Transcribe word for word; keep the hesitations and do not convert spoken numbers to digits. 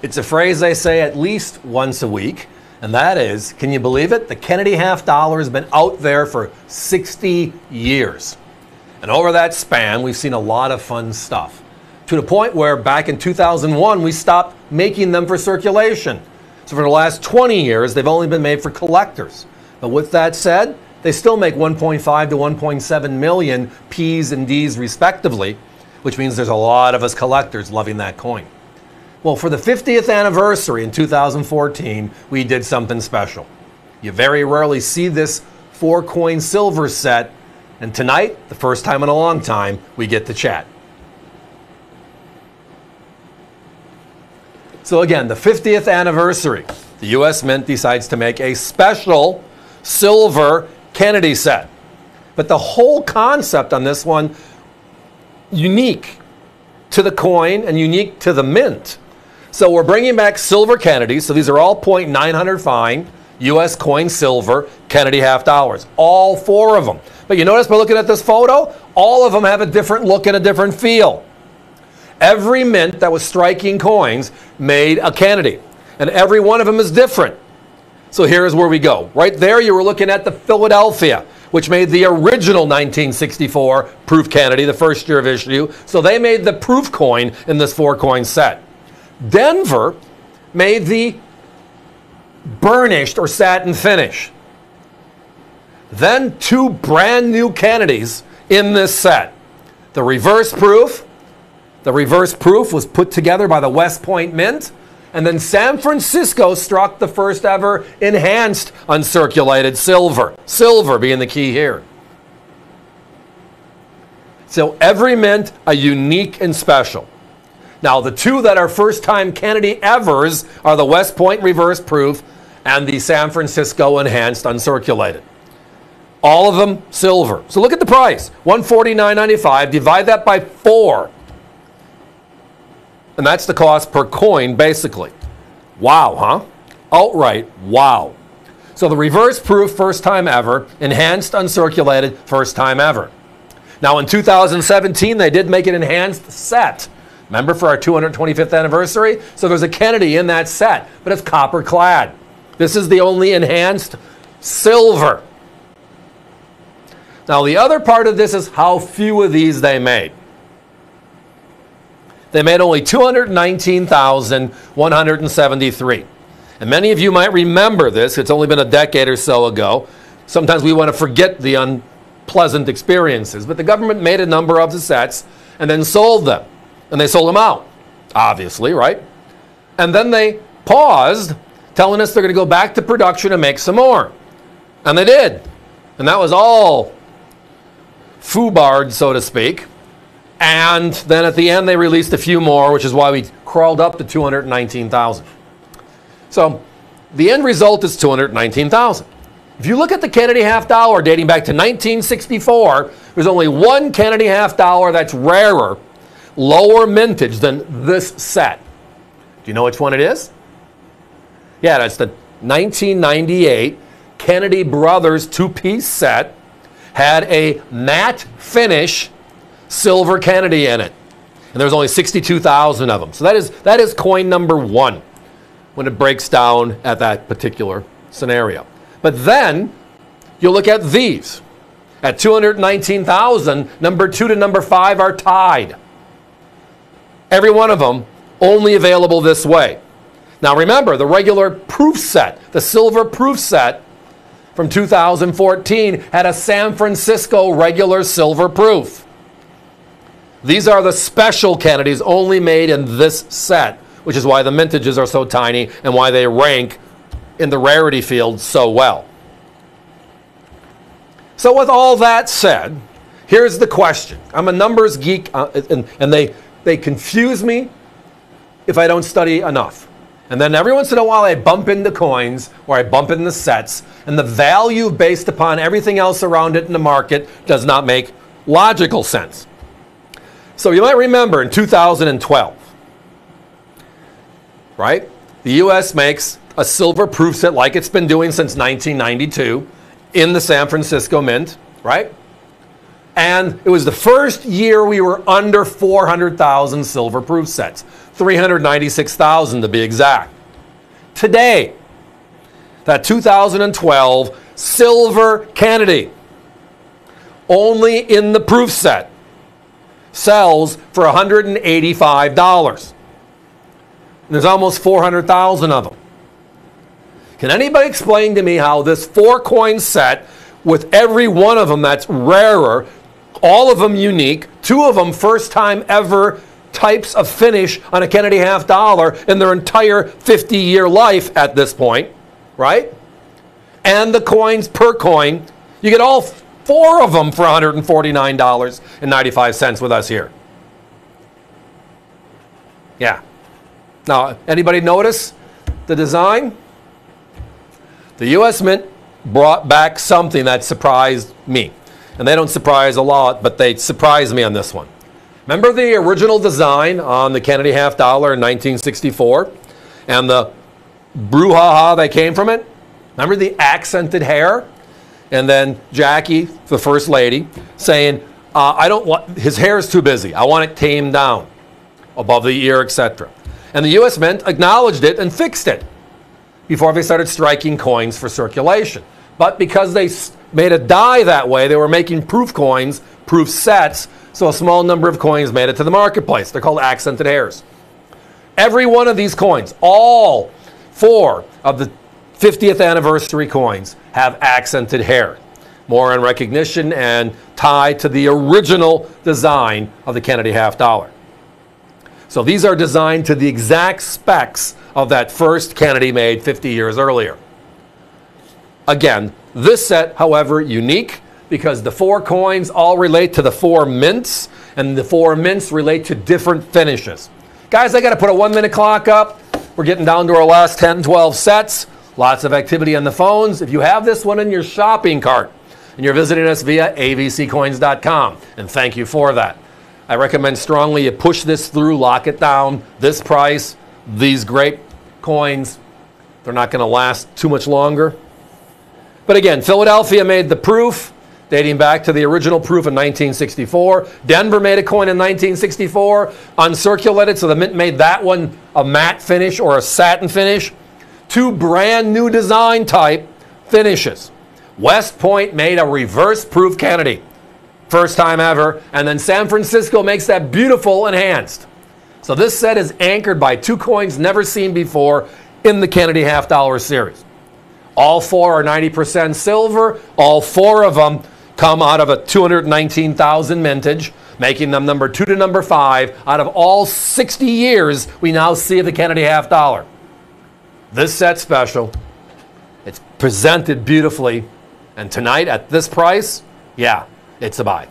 It's a phrase they say at least once a week, and that is, can you believe it? The Kennedy half dollar has been out there for sixty years. And over that span, we've seen a lot of fun stuff, to the point where back in two thousand one, we stopped making them for circulation. So for the last twenty years, they've only been made for collectors. But with that said, they still make one point five to one point seven million P's and D's respectively, which means there's a lot of us collectors loving that coin. Well, for the fiftieth anniversary in two thousand fourteen, we did something special. You very rarely see this four-coin silver set, and tonight, the first time in a long time, we get to chat. So again, the fiftieth anniversary, the U S Mint decides to make a special silver Kennedy set. But the whole concept on this one, unique to the coin and unique to the mint. So we're bringing back silver Kennedy. So these are all point nine hundred fine U S coin silver Kennedy half dollars, all four of them. But you notice by looking at this photo, all of them have a different look and a different feel. Every mint that was striking coins made a Kennedy, and every one of them is different. So here's where we go. Right there, you were looking at the Philadelphia, which made the original nineteen sixty-four proof Kennedy, the first year of issue. So they made the proof coin in this four-coin set. Denver made the burnished or satin finish. Then two brand new Kennedys in this set. The reverse proof. The reverse proof was put together by the West Point Mint. And then San Francisco struck the first ever enhanced uncirculated silver. Silver being the key here. So every mint, a unique and special. Now the two that are first-time Kennedy evers are the West Point reverse proof and the San Francisco enhanced uncirculated. All of them silver. So look at the price, one hundred forty-nine dollars and ninety-five cents. Divide that by four. And that's the cost per coin, basically. Wow, huh? Outright, wow. So the reverse proof, first time ever. Enhanced, uncirculated, first time ever. Now in two thousand seventeen, they did make an enhanced set. Remember, for our two hundred twenty-fifth anniversary? So there's a Kennedy in that set, but it's copper clad. This is the only enhanced silver. Now the other part of this is how few of these they made. They made only two hundred nineteen thousand one hundred seventy-three. And many of you might remember this. It's only been a decade or so ago. Sometimes we want to forget the unpleasant experiences. But the government made a number of the sets and then sold them. And they sold them out, obviously, right? And then they paused, telling us they're going to go back to production and make some more. And they did. And that was all foobarred, so to speak. And then at the end, they released a few more, which is why we crawled up to two hundred nineteen thousand. So the end result is two hundred nineteen thousand. If you look at the Kennedy half dollar dating back to nineteen sixty-four, there's only one Kennedy half dollar that's rarer, lower mintage than this set. Do you know which one it is? Yeah, that's the nineteen ninety-eight Kennedy Brothers two-piece set. Had a matte finish silver Kennedy in it, and there's only sixty-two thousand of them. So that is that is coin number one when it breaks down at that particular scenario. But then you look at these at two hundred nineteen thousand. Number two to number five are tied. Every one of them only available this way. Now remember the regular proof set, the silver proof set from two thousand fourteen had a San Francisco regular silver proof. These are the special Kennedys only made in this set, which is why the mintages are so tiny and why they rank in the rarity field so well. So with all that said, here's the question. I'm a numbers geek, uh, and, and they, they confuse me if I don't study enough. And then every once in a while I bump into coins or I bump into sets, and the value based upon everything else around it in the market does not make logical sense. So you might remember in two thousand twelve, right? The U S makes a silver proof set like it's been doing since nineteen ninety-two in the San Francisco Mint, right? And it was the first year we were under four hundred thousand silver proof sets, three hundred ninety-six thousand to be exact. Today, that two thousand twelve silver Kennedy, only in the proof set, sells for one hundred eighty-five dollars. There's almost four hundred thousand of them. Can anybody explain to me how this four-coin set, with every one of them that's rarer, all of them unique, two of them first time ever types of finish on a Kennedy half dollar in their entire fifty-year life at this point, right? And the coins per coin, you get all four of them for one hundred forty-nine dollars and ninety-five cents with us here. Yeah. Now, anybody notice the design? The U S Mint brought back something that surprised me. And they don't surprise a lot, but they surprised me on this one. Remember the original design on the Kennedy half dollar in nineteen sixty-four and the brouhaha that came from it? Remember the accented hair? And then Jackie, the first lady, saying, uh, I don't want, his hair is too busy. I want it tamed down, above the ear, et cetera. And the U S Mint acknowledged it and fixed it before they started striking coins for circulation. But because they made a die that way, they were making proof coins, proof sets, so a small number of coins made it to the marketplace. They're called accented hairs. Every one of these coins, all four of the fiftieth anniversary coins, have accented hair, more in recognition and tied to the original design of the Kennedy half dollar. So these are designed to the exact specs of that first Kennedy made fifty years earlier. Again, this set, however, unique because the four coins all relate to the four mints, and the four mints relate to different finishes. Guys, I got to put a one-minute clock up. We're getting down to our last ten, twelve sets. Lots of activity on the phones. If you have this one in your shopping cart and you're visiting us via A V C coins dot com, and thank you for that, I recommend strongly you push this through, lock it down, this price, these great coins. They're not going to last too much longer. But again, Philadelphia made the proof, dating back to the original proof in nineteen sixty-four. Denver made a coin in nineteen sixty-four, uncirculated, so the Mint made that one a matte finish or a satin finish. Two brand new design type finishes. West Point made a reverse proof Kennedy, first time ever, and then San Francisco makes that beautiful enhanced. So this set is anchored by two coins never seen before in the Kennedy half dollar series. All four are ninety percent silver. All four of them come out of a two hundred nineteen thousand mintage, making them number two to number five out of all sixty years we now see of the Kennedy half dollar. This set's special. It's presented beautifully. And tonight at this price, yeah, it's a buy.